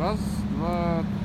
Раз, два, три.